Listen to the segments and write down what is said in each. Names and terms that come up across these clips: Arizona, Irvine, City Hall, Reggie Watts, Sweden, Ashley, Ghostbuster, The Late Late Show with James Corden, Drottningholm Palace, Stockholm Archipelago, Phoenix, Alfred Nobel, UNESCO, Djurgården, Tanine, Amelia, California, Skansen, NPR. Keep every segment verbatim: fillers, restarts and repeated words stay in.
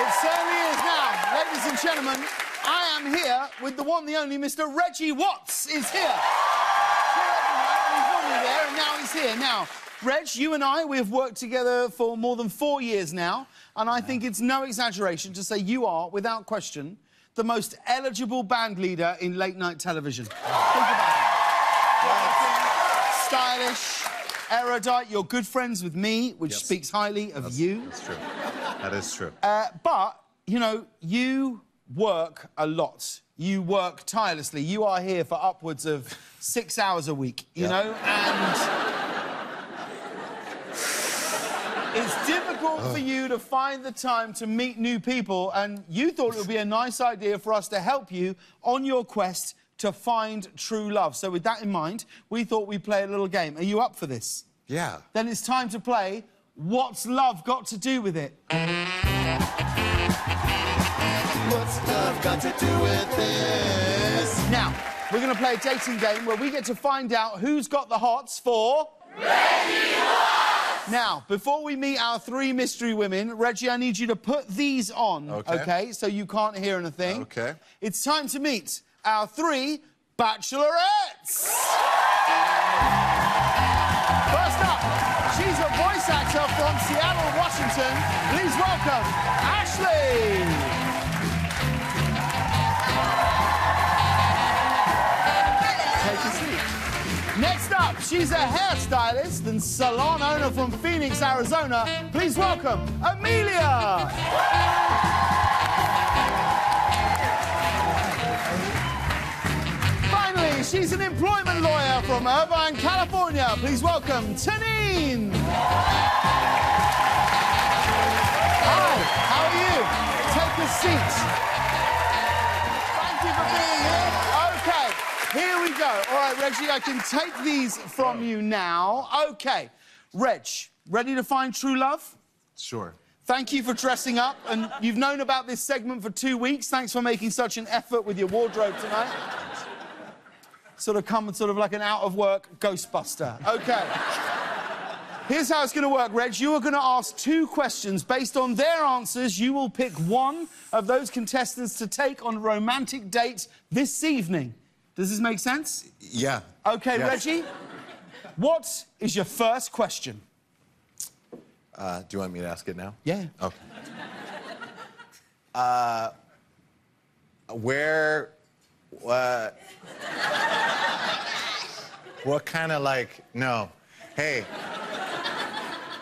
It certainly is. Now, ladies and gentlemen, I am here with the one, the only Mister Reggie Watts is here. He's normally there, and now he's here. Now, Reg, you and I, we have worked together for more than four years now, and I think it's no exaggeration to say you are, without question, the most eligible band leader in late-night television. Think about it. Yes. Stylish, erudite, you're good friends with me, which yes. speaks highly of that's, you. That's true. That is true. Uh, but, you know, you work a lot. You work tirelessly. You are here for upwards of six hours a week, you yep. know? And it's difficult oh. for you to find the time to meet new people, and you thought it would be a nice idea for us to help you on your quest to find true love. So with that in mind, we thought we'd play a little game. Are you up for this? Yeah. Then it's time to play What's Love Got to Do With It? What's love got to do with this? Now, we're going to play a dating game where we get to find out who's got the hots for... Reggie Watts! Now, before we meet our three mystery women, Reggie, I need you to put these on, okay? okay so you can't hear anything. Okay. It's time to meet our three bachelorettes! First up, she's a voice actor from Seattle, Washington. Please welcome Ashley! Take a seat. Next up, she's a hairstylist and salon owner from Phoenix, Arizona. Please welcome Amelia! She's an employment lawyer from Irvine, California. Please welcome Tanine. Hi, how are you? Take a seat. Thank you for being here. Okay, here we go. All right, Reggie, I can take these from you now. Okay, Reg, ready to find true love? Sure. Thank you for dressing up, and you've known about this segment for two weeks. Thanks for making such an effort with your wardrobe tonight. Sort of come sort of like an out-of-work Ghostbuster. OK. Here's how it's going to work, Reg. You are going to ask two questions. Based on their answers, you will pick one of those contestants to take on a romantic date this evening. Does this make sense? Yeah. OK, yes. Reggie, what is your first question? Uh, do you want me to ask it now? Yeah. OK. uh, where... Uh, what kind of like no, hey,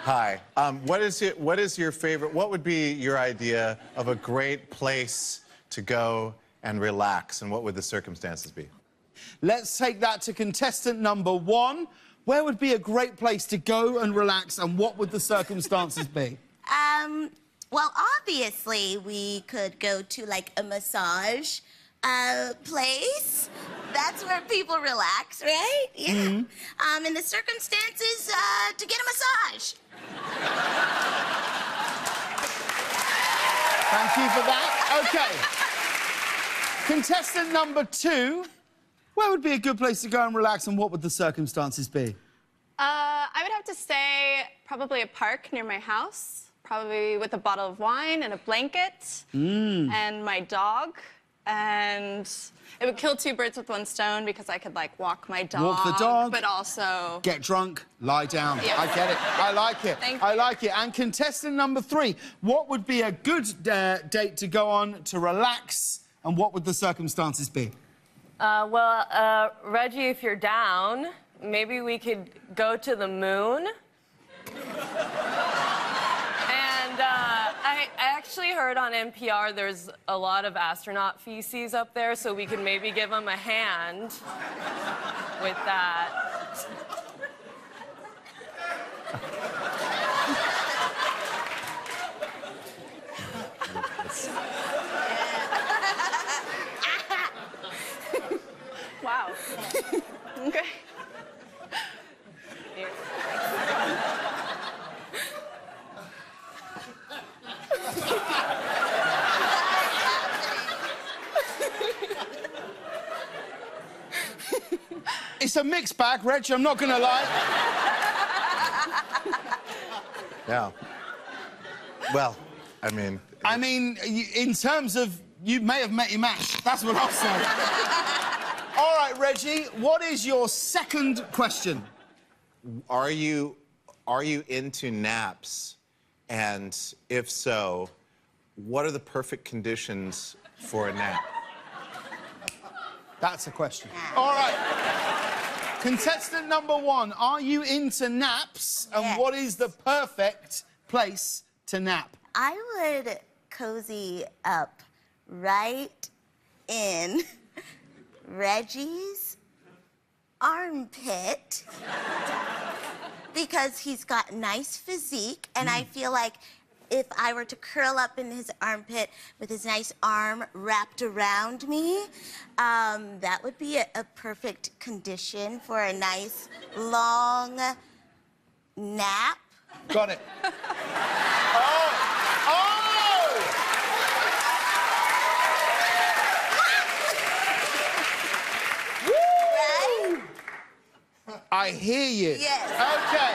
hi. Um, what is it? What is your favorite? What would be your idea of a great place to go and relax? And what would the circumstances be? Let's take that to contestant number one. Where would be a great place to go and relax? And what would the circumstances be? Um. Well, obviously, we could go to like a massage. Uh, place. That's where people relax, right? Yeah. Mm-hmm. Um, and the circumstances, uh, to get a massage. Thank you for that. OK. Contestant number two, where would be a good place to go and relax, and what would the circumstances be? Uh, I would have to say probably a park near my house, probably with a bottle of wine and a blanket mm. and my dog. And it would kill two birds with one stone because I could, like, walk my dog. Walk the dog. But also... Get drunk, lie down. Yes. I get it. I like it. Thank I you. like it. And contestant number three, what would be a good uh, date to go on to relax, and what would the circumstances be? Uh, well, uh, Reggie, if you're down, maybe we could go to the moon. I actually heard on N P R there's a lot of astronaut feces up there, so we could maybe give them a hand with that. Wow. Okay. It's a mixed bag, Reg, I'm not going to lie. Yeah. Well, I mean... I mean, in terms of you may have met your match. That's what I'll say. All right, Reggie, what is your second question? Are you, are you into naps? And if so, what are the perfect conditions for a nap? That's a question. All right. Contestant number one, are you into naps? And yes. What is the perfect place to nap? I would cozy up right in Reggie's armpit because he's got nice physique, and mm. I feel like if I were to curl up in his armpit with his nice arm wrapped around me, um, that would be a, a perfect condition for a nice, long nap. Got it. oh! Oh! Right? I hear you. Yes. Okay.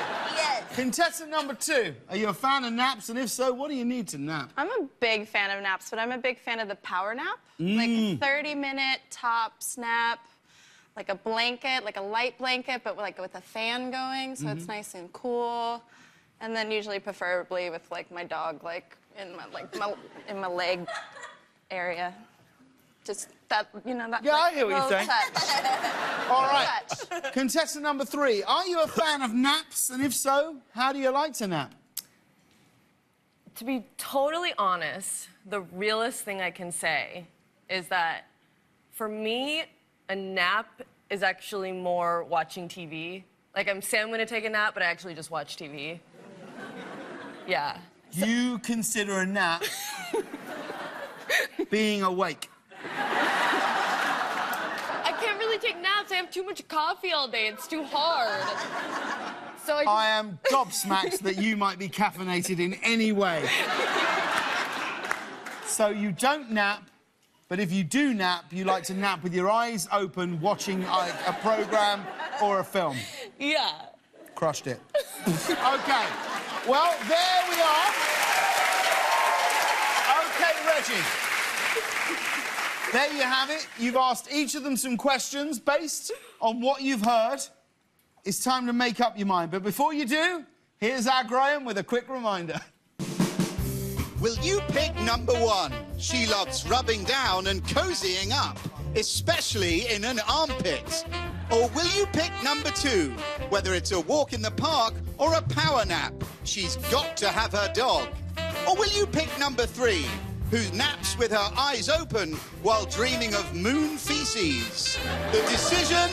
Contestant number two, are you a fan of naps? And if so, what do you need to nap? I'm a big fan of naps, but I'm a big fan of the power nap. Mm. Like a thirty minute top snap, like a blanket, like a light blanket, but like with a fan going, so mm-hmm. it's nice and cool. And then usually preferably with like my dog, like in my like my, in my leg area. Just that, you know, that. Yeah, like, I hear what you're saying. All right. Touch. Contestant number three, are you a fan of naps? And if so, how do you like to nap? To be totally honest, the realest thing I can say is that for me, a nap is actually more watching T V. Like, I'm saying I'm going to take a nap, but I actually just watch T V. Yeah. You so consider a nap being awake? I can't really take naps. I have too much coffee all day. It's too hard. So I, just... I am gobsmacked that you might be caffeinated in any way. So you don't nap, but if you do nap, you like to nap with your eyes open, watching like, a program or a film. Yeah. Crushed it. Okay. Well, there we are. Okay, Reggie. There you have it. You've asked each of them some questions based on what you've heard. It's time to make up your mind. But before you do, here's our Graham with a quick reminder. Will you pick number one? She loves rubbing down and cozying up, especially in an armpit. Or will you pick number two? Whether it's a walk in the park or a power nap, she's got to have her dog. Or will you pick number three? Who naps with her eyes open while dreaming of moon feces. The decision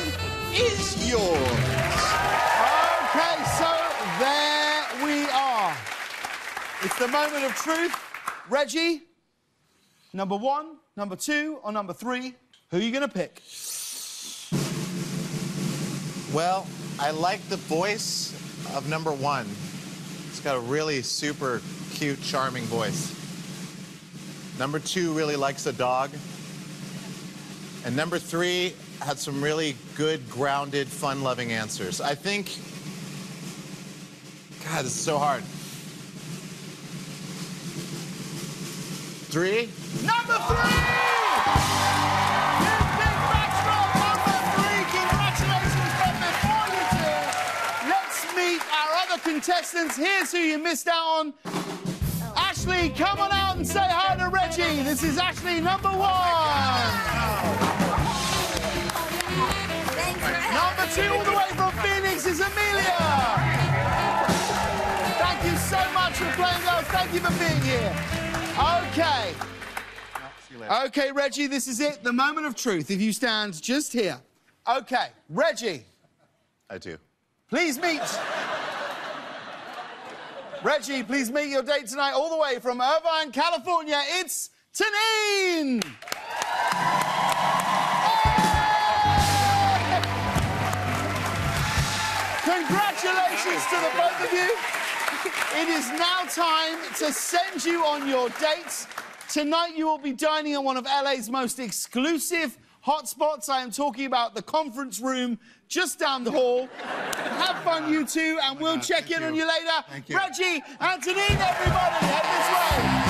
is yours. Okay, so there we are. It's the moment of truth. Reggie, number one, number two, or number three, who are you gonna pick? Well, I like the voice of number one. It's got a really super cute, charming voice. Number two really likes a dog. And number three had some really good, grounded, fun-loving answers. I think... God, this is so hard. Three? Number three! Two big backs from number three. Congratulations, but before you do, let's meet our other contestants. Here's who you missed out on. Ashley, come on out and say hi to Reggie. This is Ashley, number one. Oh number two, all the way from Phoenix, is Amelia. Thank you so much for playing, girls. Thank you for being here. Okay. Okay, Reggie, this is it. The moment of truth. If you stand just here. Okay, Reggie. I do. Please meet. Reggie, please meet your date tonight, all the way from Irvine, California. It's Tanine! Hey! Congratulations to the both of you. It is now time to send you on your dates. Tonight you will be dining at one of L A's most exclusive hotspots. I am talking about the conference room just down the hall. Have fun, you two, and oh we'll God, check in you. on you later. Thank you. Reggie and Tanine, everybody, head this way.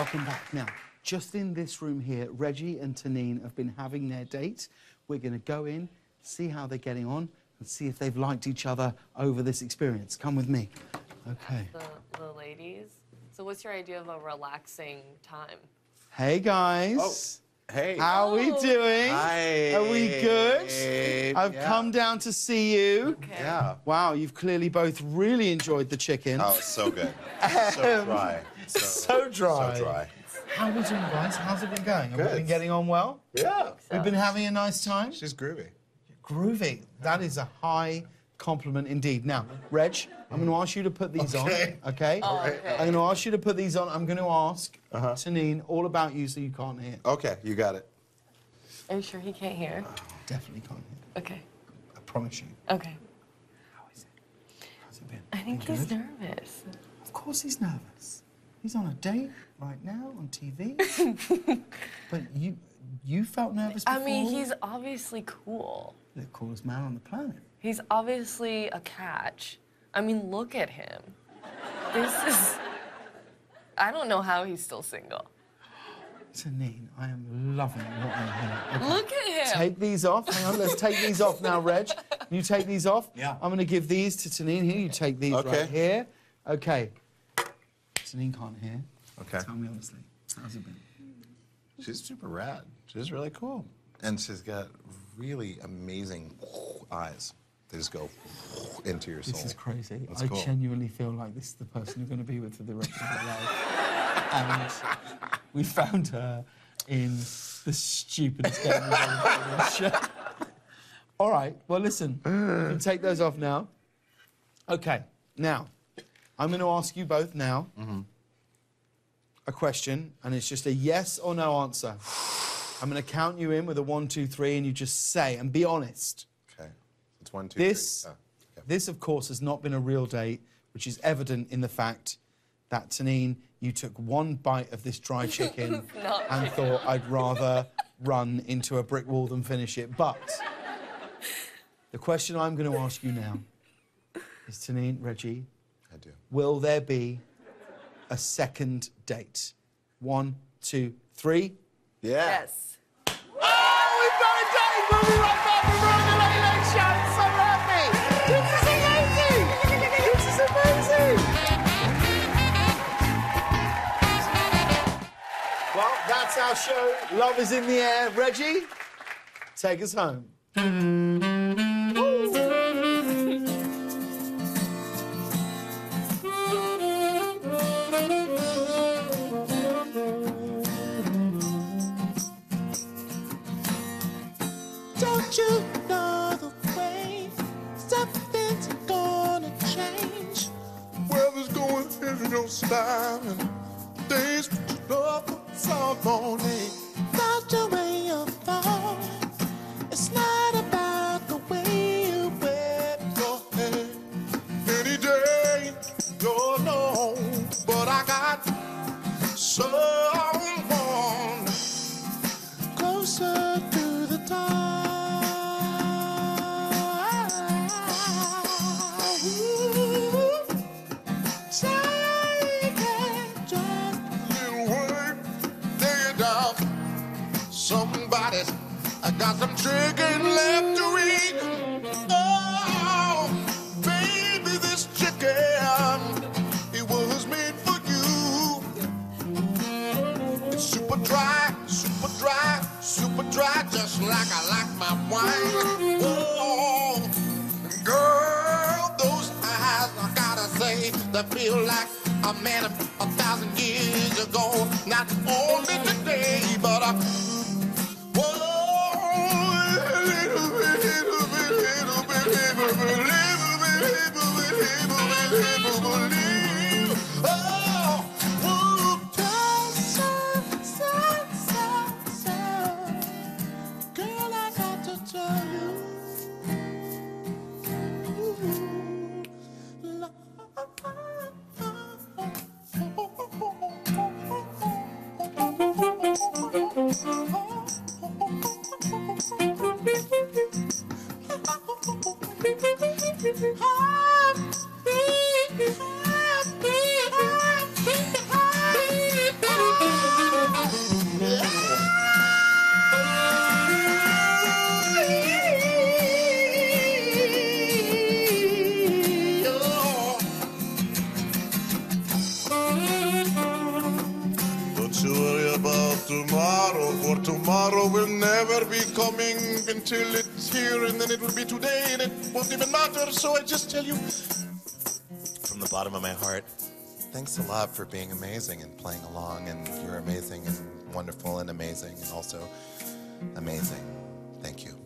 Welcome back. Now, just in this room here, Reggie and Tanine have been having their date. We're going to go in, see how they're getting on, and see if they've liked each other over this experience. Come with me. Okay. The, the ladies. So what's your idea of a relaxing time? Hey, guys. Oh, hey. How oh. are we doing? Hi. Are we good? Hey. I've yeah. come down to see you. Okay. Yeah. Wow, you've clearly both really enjoyed the chicken. Oh, it's so good. so dry. So, so dry. So dry. How are we doing, guys? How's it been going? Good. Have we been getting on well? Yeah. We've been having a nice time? She's groovy. Groovy. That is a high compliment indeed. Now, Reg, I'm going to ask you to put these okay. on, okay? Oh, okay? I'm going to ask you to put these on. I'm going to ask uh-huh. Tanine all about you so you can't hear. Okay, you got it. Are you sure he can't hear? Oh, definitely can't hear. Okay. I promise you. Okay. How is it? How's it been? I think been he's good? nervous. Of course he's nervous. He's on a date right now on T V. But you you felt nervous before? I mean, he's obviously cool. The coolest man on the planet. He's obviously a catch. I mean, look at him. This is... I don't know how he's still single. Tanine, I am loving what I'm hearing. Okay. Look at him! Take these off. Hang on, let's take these off now, Reg. You take these off. Yeah. I'm going to give these to Tanine here. You take these okay. right here. Okay. Tanine can't hear. Okay. Tell me honestly, how's it been? She's super rad. She's really cool. And she's got really amazing eyes. They just go into your soul. This is crazy. That's I cool. genuinely feel like this is the person you're going to be with for the rest of your life. And we found her in the stupidest game we've ever seen. All right. Well, listen. You can take those off now. Okay. Now. I'm going to ask you both now mm-hmm. a question, and it's just a yes or no answer. I'm going to count you in with a one, two, three, and you just say, and be honest. Okay. It's one, two, this, three. Oh, okay. This, of course, has not been a real date, which is evident in the fact that, Tanine, you took one bite of this dry chicken and chicken. thought I'd rather run into a brick wall than finish it. But the question I'm going to ask you now is, Tanine, Reggie, I do. Will there be a second date? One, two, three. Yeah. Yes. Oh, we've got a date! We'll be right back with more of the Late Late Show. I'm so happy! This is amazing! This is amazing! Well, that's our show. Love is in the air. Reggie, take us home. Don't you know the way something's gonna change? Weather's going in your style and days put you love so lonely. About your way of thought, it's not about the way you wear your hair. Any day you're alone, but I got someone closer to the time. Somebody's, I got some chicken left to eat. Oh, baby, this chicken, it was made for you. It's super dry, super dry, super dry, just like I like my wine. Oh, girl, those eyes, I gotta say, they feel like I met them a thousand years ago. Not only today, but I... Happy, happy, happy, happy. till it's here, and then it will be today, and it won't even matter, so I just tell you from the bottom of my heart, thanks a lot for being amazing and playing along, and you're amazing and wonderful and amazing and also amazing. Thank you.